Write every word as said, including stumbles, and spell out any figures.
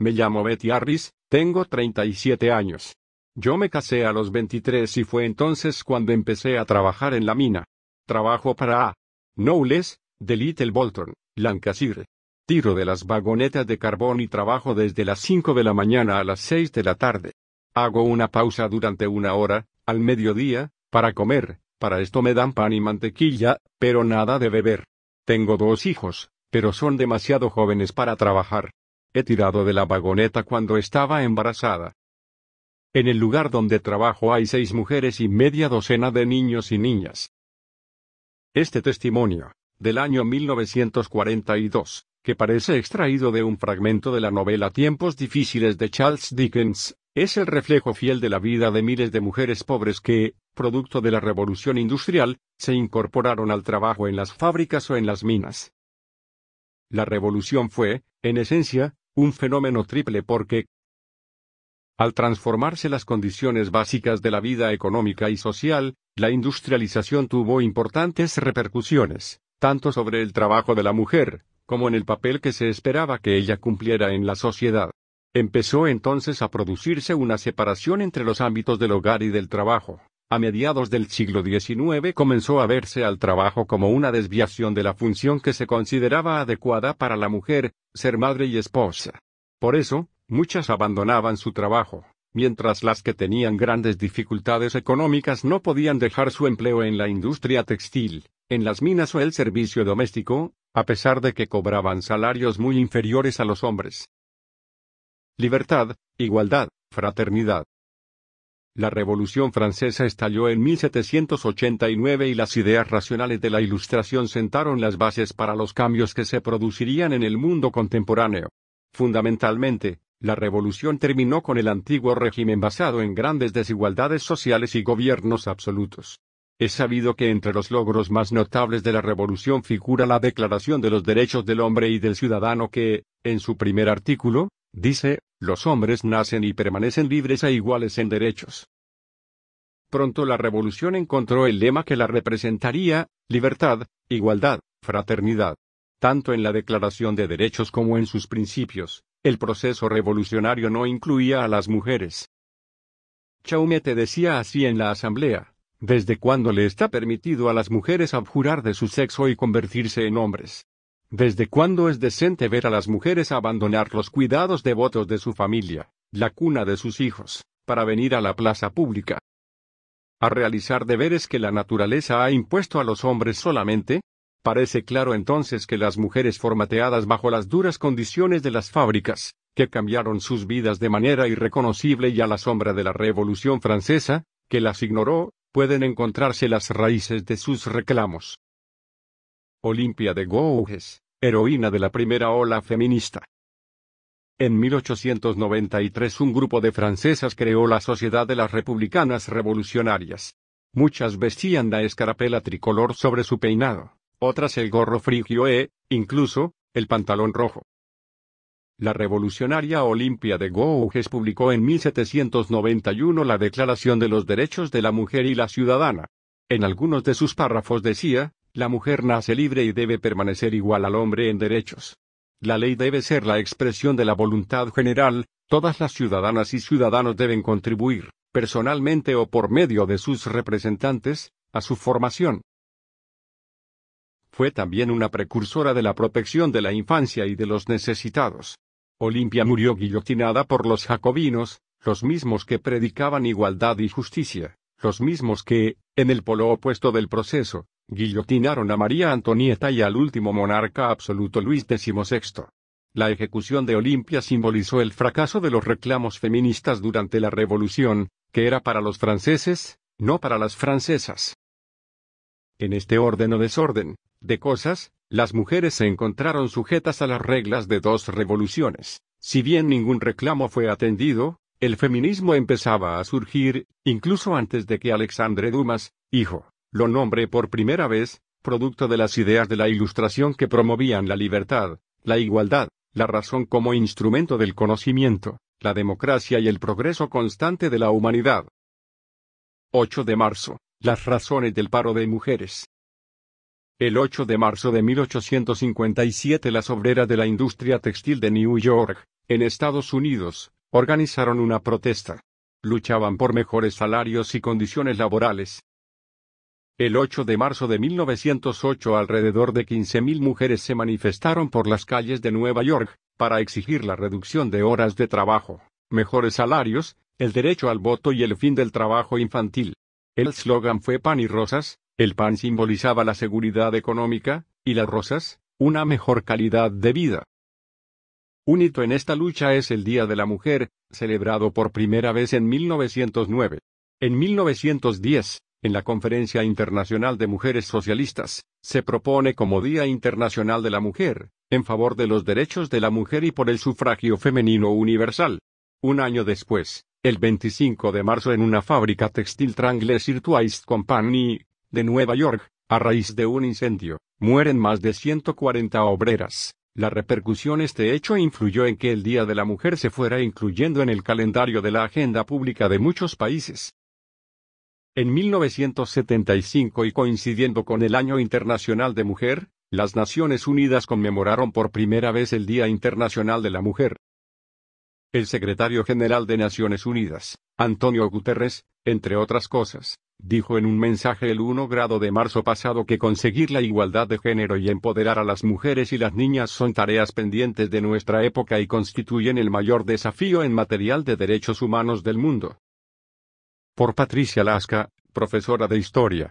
Me llamo Betty Harris, tengo treinta y siete años. Yo me casé a los veintitrés y fue entonces cuando empecé a trabajar en la mina. Trabajo para A. Knowles, de Little Bolton, Lancashire. Tiro de las vagonetas de carbón y trabajo desde las cinco de la mañana a las seis de la tarde. Hago una pausa durante una hora, al mediodía, para comer, para esto me dan pan y mantequilla, pero nada de beber. Tengo dos hijos, pero son demasiado jóvenes para trabajar. He tirado de la vagoneta cuando estaba embarazada. En el lugar donde trabajo hay seis mujeres y media docena de niños y niñas. Este testimonio, del año mil novecientos cuarenta y dos, que parece extraído de un fragmento de la novela Tiempos difíciles de Charles Dickens, es el reflejo fiel de la vida de miles de mujeres pobres que, producto de la revolución industrial, se incorporaron al trabajo en las fábricas o en las minas. La revolución fue, en esencia, un fenómeno triple porque, al transformarse las condiciones básicas de la vida económica y social, la industrialización tuvo importantes repercusiones, tanto sobre el trabajo de la mujer, como en el papel que se esperaba que ella cumpliera en la sociedad. Empezó entonces a producirse una separación entre los ámbitos del hogar y del trabajo. A mediados del siglo diecinueve comenzó a verse al trabajo como una desviación de la función que se consideraba adecuada para la mujer, ser madre y esposa. Por eso, muchas abandonaban su trabajo, mientras las que tenían grandes dificultades económicas no podían dejar su empleo en la industria textil, en las minas o el servicio doméstico, a pesar de que cobraban salarios muy inferiores a los hombres. Libertad, igualdad, fraternidad. La Revolución Francesa estalló en mil setecientos ochenta y nueve y las ideas racionales de la Ilustración sentaron las bases para los cambios que se producirían en el mundo contemporáneo. Fundamentalmente, la revolución terminó con el antiguo régimen basado en grandes desigualdades sociales y gobiernos absolutos. Es sabido que entre los logros más notables de la revolución figura la Declaración de los Derechos del Hombre y del Ciudadano que, en su primer artículo, dice, los hombres nacen y permanecen libres e iguales en derechos. Pronto la revolución encontró el lema que la representaría, libertad, igualdad, fraternidad. Tanto en la Declaración de Derechos como en sus principios, el proceso revolucionario no incluía a las mujeres. Chaumete decía así en la asamblea, ¿desde cuándo le está permitido a las mujeres abjurar de su sexo y convertirse en hombres? ¿Desde cuándo es decente ver a las mujeres abandonar los cuidados devotos de su familia, la cuna de sus hijos, para venir a la plaza pública? ¿A realizar deberes que la naturaleza ha impuesto a los hombres solamente? Parece claro entonces que las mujeres formateadas bajo las duras condiciones de las fábricas, que cambiaron sus vidas de manera irreconocible y a la sombra de la Revolución Francesa, que las ignoró, pueden encontrarse las raíces de sus reclamos. Olympia de Gouges, heroína de la primera ola feminista. En mil ochocientos noventa y tres un grupo de francesas creó la Sociedad de las Republicanas Revolucionarias. Muchas vestían la escarapela tricolor sobre su peinado. Otras el gorro frigio e, incluso, el pantalón rojo. La revolucionaria Olympia de Gouges publicó en mil setecientos noventa y uno la Declaración de los Derechos de la Mujer y la Ciudadana. En algunos de sus párrafos decía, la mujer nace libre y debe permanecer igual al hombre en derechos. La ley debe ser la expresión de la voluntad general, todas las ciudadanas y ciudadanos deben contribuir, personalmente o por medio de sus representantes, a su formación. Fue también una precursora de la protección de la infancia y de los necesitados. Olympia murió guillotinada por los jacobinos, los mismos que predicaban igualdad y justicia, los mismos que, en el polo opuesto del proceso, guillotinaron a María Antonieta y al último monarca absoluto Luis dieciséis. La ejecución de Olympia simbolizó el fracaso de los reclamos feministas durante la Revolución, que era para los franceses, no para las francesas. En este orden o desorden de cosas, las mujeres se encontraron sujetas a las reglas de dos revoluciones. Si bien ningún reclamo fue atendido, el feminismo empezaba a surgir, incluso antes de que Alexandre Dumas, hijo, lo nombre por primera vez, producto de las ideas de la Ilustración que promovían la libertad, la igualdad, la razón como instrumento del conocimiento, la democracia y el progreso constante de la humanidad. ocho de marzo. Las razones del paro de mujeres. El ocho de marzo de mil ochocientos cincuenta y siete las obreras de la industria textil de New York, en Estados Unidos, organizaron una protesta. Luchaban por mejores salarios y condiciones laborales. El ocho de marzo de mil novecientos ocho, alrededor de quince mil mujeres se manifestaron por las calles de Nueva York, para exigir la reducción de horas de trabajo, mejores salarios, el derecho al voto y el fin del trabajo infantil. El eslogan fue pan y rosas. El pan simbolizaba la seguridad económica, y las rosas, una mejor calidad de vida. Un hito en esta lucha es el Día de la Mujer, celebrado por primera vez en mil novecientos nueve. En mil novecientos diez, en la Conferencia Internacional de Mujeres Socialistas, se propone como Día Internacional de la Mujer, en favor de los derechos de la mujer y por el sufragio femenino universal. Un año después, el veinticinco de marzo, en una fábrica textil Triangle Shirtwaist Company, de Nueva York, a raíz de un incendio, mueren más de ciento cuarenta obreras. La repercusión de este hecho influyó en que el Día de la Mujer se fuera incluyendo en el calendario de la agenda pública de muchos países. En mil novecientos setenta y cinco, y coincidiendo con el Año Internacional de Mujer, las Naciones Unidas conmemoraron por primera vez el Día Internacional de la Mujer. El secretario general de Naciones Unidas, Antonio Guterres, entre otras cosas, dijo en un mensaje el uno de marzo pasado que conseguir la igualdad de género y empoderar a las mujeres y las niñas son tareas pendientes de nuestra época y constituyen el mayor desafío en material de derechos humanos del mundo. Por Patricia Lasca, profesora de Historia.